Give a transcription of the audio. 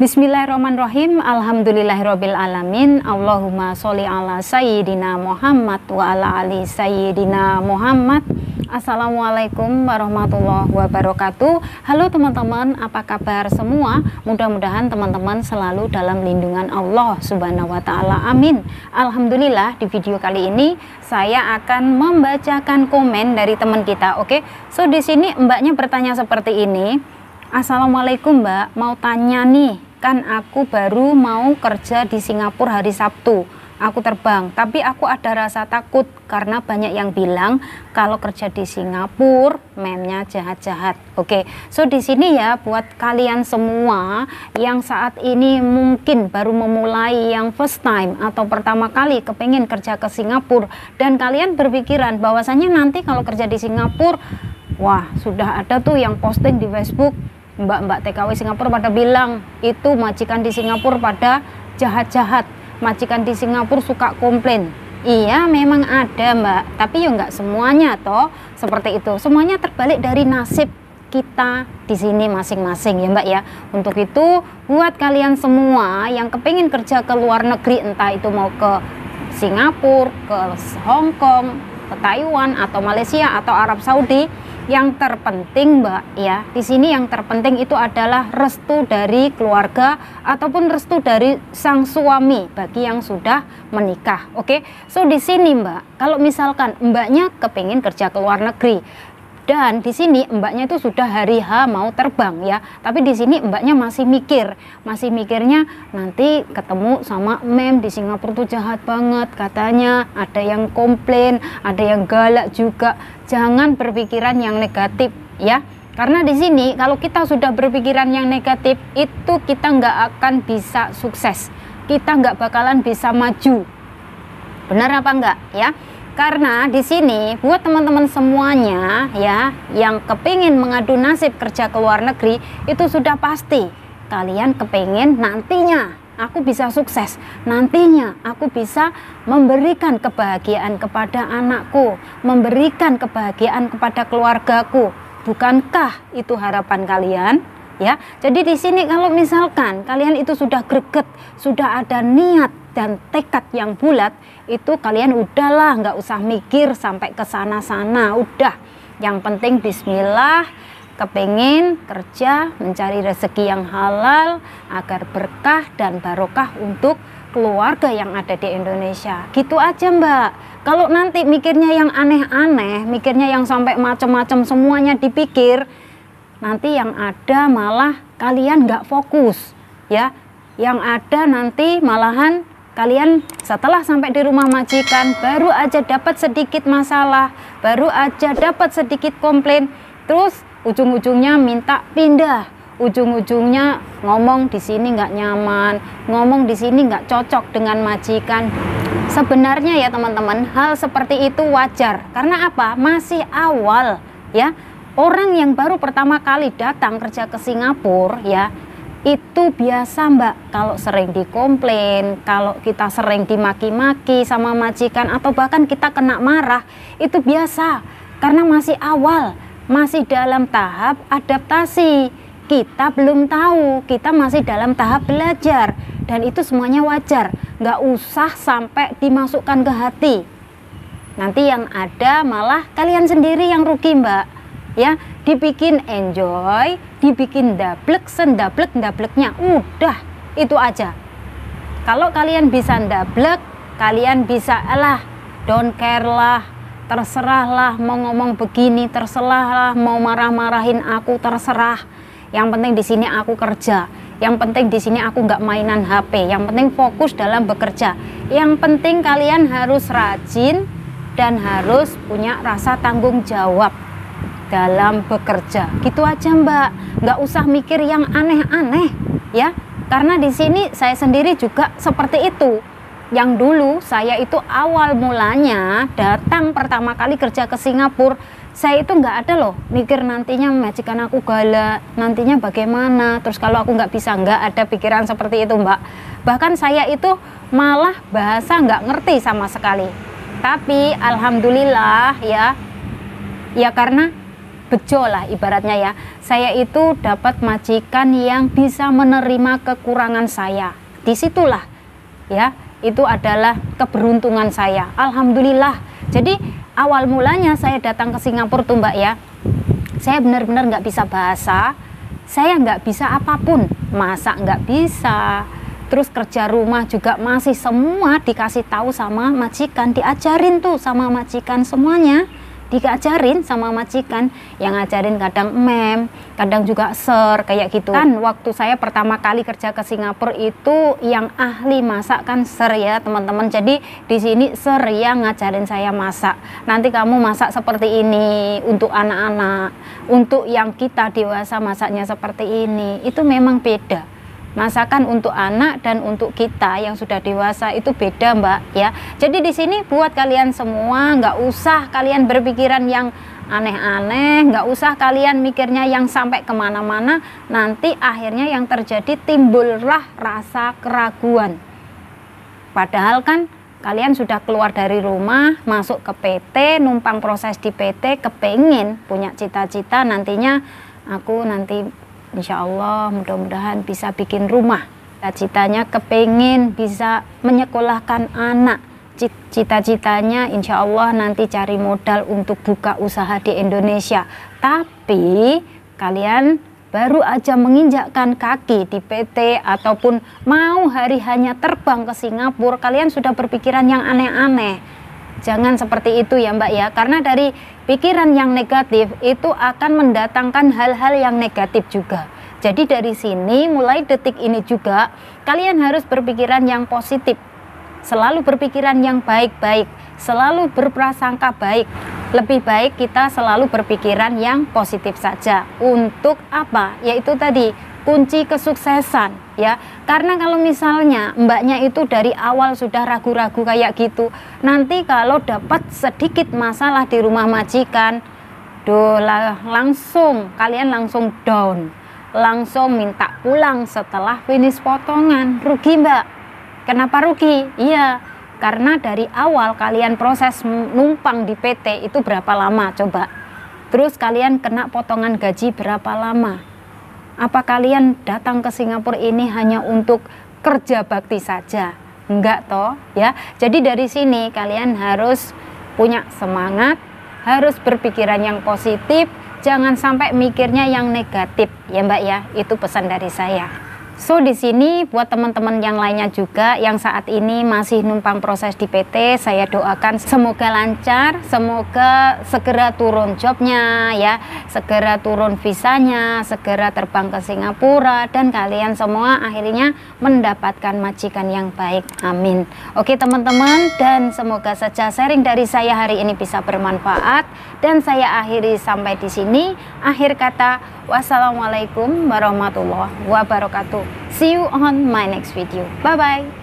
Bismillahirrahmanirrahim. Alhamdulillahirabbil alamin. Allahumma sholli ala sayyidina Muhammad wa ala ali sayyidina Muhammad. Assalamualaikum warahmatullahi wabarakatuh. Halo teman-teman, apa kabar semua? Mudah-mudahan teman-teman selalu dalam lindungan Allah Subhanahu wa taala. Amin. Alhamdulillah, di video kali ini saya akan membacakan komen dari teman kita. Oke. So di sini mbaknya bertanya seperti ini. Assalamualaikum Mbak, mau tanya nih, kan aku baru mau kerja di Singapura hari Sabtu, aku terbang, tapi aku ada rasa takut karena banyak yang bilang kalau kerja di Singapura memnya jahat-jahat. Oke, so di sini ya buat kalian semua yang saat ini mungkin baru memulai, yang first time atau pertama kali kepengen kerja ke Singapura, dan kalian berpikiran bahwasanya nanti kalau kerja di Singapura, wah sudah ada tuh yang posting di Facebook, mbak-mbak TKW Singapura pada bilang itu majikan di Singapura pada jahat-jahat, majikan di Singapura suka komplain. Iya memang ada mbak, tapi ya nggak semuanya toh seperti itu. Semuanya terbalik dari nasib kita di sini masing-masing ya mbak ya. Untuk itu buat kalian semua yang kepingin kerja ke luar negeri, entah itu mau ke Singapura, ke Hongkong, ke Taiwan atau Malaysia atau Arab Saudi, yang terpenting mbak ya di sini, yang terpenting itu adalah restu dari keluarga ataupun restu dari sang suami bagi yang sudah menikah. Oke, so di sini mbak, kalau misalkan mbaknya kepingin kerja ke luar negeri dan di sini mbaknya itu sudah hari H mau terbang ya, tapi di sini mbaknya masih mikir, mikirnya nanti ketemu sama mem di Singapura tuh jahat banget, katanya ada yang komplain, ada yang galak juga. Jangan berpikiran yang negatif ya, karena di sini kalau kita sudah berpikiran yang negatif itu kita nggak akan bisa sukses, kita nggak bakalan bisa maju. Benar apa enggak ya? Karena di sini buat teman-teman semuanya ya yang kepingin mengadu nasib kerja ke luar negeri, itu sudah pasti kalian kepingin nantinya aku bisa sukses, nantinya aku bisa memberikan kebahagiaan kepada anakku, memberikan kebahagiaan kepada keluargaku. Bukankah itu harapan kalian? Ya, jadi di sini kalau misalkan kalian itu sudah greget, sudah ada niat dan tekad yang bulat, itu kalian udahlah nggak usah mikir sampai ke sana-sana. Udah, yang penting bismillah, kepengen kerja, mencari rezeki yang halal agar berkah dan barokah untuk keluarga yang ada di Indonesia. Gitu aja mbak. Kalau nanti mikirnya yang aneh-aneh, mikirnya yang sampai macam-macam semuanya dipikir, nanti yang ada malah kalian nggak fokus ya, yang ada nanti malahan kalian setelah sampai di rumah majikan baru aja dapat sedikit masalah, baru aja dapat sedikit komplain, terus ujung-ujungnya minta pindah, ujung-ujungnya ngomong di sini nggak nyaman, ngomong di sini nggak cocok dengan majikan. Sebenarnya ya teman-teman, hal seperti itu wajar. Karena apa? Masih awal ya. Orang yang baru pertama kali datang kerja ke Singapura ya, itu biasa mbak kalau sering dikomplain, kalau kita sering dimaki-maki sama majikan atau bahkan kita kena marah, itu biasa karena masih awal, masih dalam tahap adaptasi. Kita belum tahu, kita masih dalam tahap belajar, dan itu semuanya wajar, nggak usah sampai dimasukkan ke hati. Nanti yang ada malah kalian sendiri yang rugi mbak. Ya, dibikin enjoy, dibikin dablek, sendablek-ndableknya. Udah, itu aja. Kalau kalian bisa ndablek, kalian bisa alah, don't care lah, terserahlah mau ngomong begini, terserahlah mau marah-marahin aku, terserah. Yang penting di sini aku kerja. Yang penting di sini aku nggak mainan HP. Yang penting fokus dalam bekerja. Yang penting kalian harus rajin dan harus punya rasa tanggung jawab dalam bekerja. Gitu aja mbak, nggak usah mikir yang aneh-aneh ya, karena di sini saya sendiri juga seperti itu. Yang dulu saya itu awal mulanya datang pertama kali kerja ke Singapura, saya itu nggak ada loh mikir nantinya majikan aku galak, nantinya bagaimana, terus kalau aku nggak bisa, nggak ada pikiran seperti itu mbak. Bahkan saya itu malah bahasa nggak ngerti sama sekali. Tapi alhamdulillah ya, karena bejo lah ibaratnya ya. Saya itu dapat majikan yang bisa menerima kekurangan saya. Disitulah ya, itu adalah keberuntungan saya. Alhamdulillah. Jadi awal mulanya saya datang ke Singapura tuh Mbak ya, saya benar-benar nggak bisa bahasa, saya nggak bisa apapun, masak nggak bisa, terus kerja rumah juga masih semua dikasih tahu sama majikan, diajarin tuh sama majikan, semuanya diajarin sama majikan, yang ngajarin kadang mem, kadang juga ser, kayak gitu kan. Waktu saya pertama kali kerja ke Singapura itu yang ahli masak kan ser ya teman-teman, jadi di sini ser yang ngajarin saya masak, nanti kamu masak seperti ini untuk anak-anak, untuk yang kita dewasa masaknya seperti ini. Itu memang beda, masakan untuk anak dan untuk kita yang sudah dewasa itu beda Mbak ya. Jadi di sini buat kalian semua, nggak usah kalian berpikiran yang aneh-aneh, nggak usah kalian mikirnya yang sampai kemana-mana, nanti akhirnya yang terjadi timbullah rasa keraguan. Padahal kan kalian sudah keluar dari rumah, masuk ke PT, numpang proses di PT, kepengen punya cita-cita nantinya aku nanti Insya Allah mudah-mudahan bisa bikin rumah. Cita-citanya kepengen bisa menyekolahkan anak. Cita-citanya Insya Allah nanti cari modal untuk buka usaha di Indonesia. Tapi kalian baru aja menginjakkan kaki di PT ataupun mau hari hanya terbang ke Singapura, kalian sudah berpikiran yang aneh-aneh. Jangan seperti itu ya Mbak ya, karena dari pikiran yang negatif itu akan mendatangkan hal-hal yang negatif juga. Jadi dari sini mulai detik ini juga kalian harus berpikiran yang positif, selalu berpikiran yang baik-baik, selalu berprasangka baik. Lebih baik kita selalu berpikiran yang positif saja. Untuk apa? Yaitu tadi kunci kesuksesan ya. Karena kalau misalnya mbaknya itu dari awal sudah ragu-ragu kayak gitu, nanti kalau dapat sedikit masalah di rumah majikan, langsung kalian down, langsung minta pulang setelah finish potongan. Rugi Mbak. Kenapa rugi? Iya, karena dari awal kalian proses numpang di PT itu berapa lama coba, terus kalian kena potongan gaji berapa lama. Apa kalian datang ke Singapura ini hanya untuk kerja bakti saja? Enggak toh ya. Jadi dari sini kalian harus punya semangat, harus berpikiran yang positif, jangan sampai mikirnya yang negatif ya Mbak ya. Itu pesan dari saya. So di sini buat teman-teman yang lainnya juga yang saat ini masih numpang proses di PT, saya doakan semoga lancar, semoga segera turun jobnya ya, segera turun visanya, segera terbang ke Singapura, dan kalian semua akhirnya mendapatkan majikan yang baik. Amin. Oke teman-teman, dan semoga saja sharing dari saya hari ini bisa bermanfaat, dan saya akhiri sampai di sini. Akhir kata, wassalamualaikum warahmatullahi wabarakatuh. See you on my next video. Bye bye.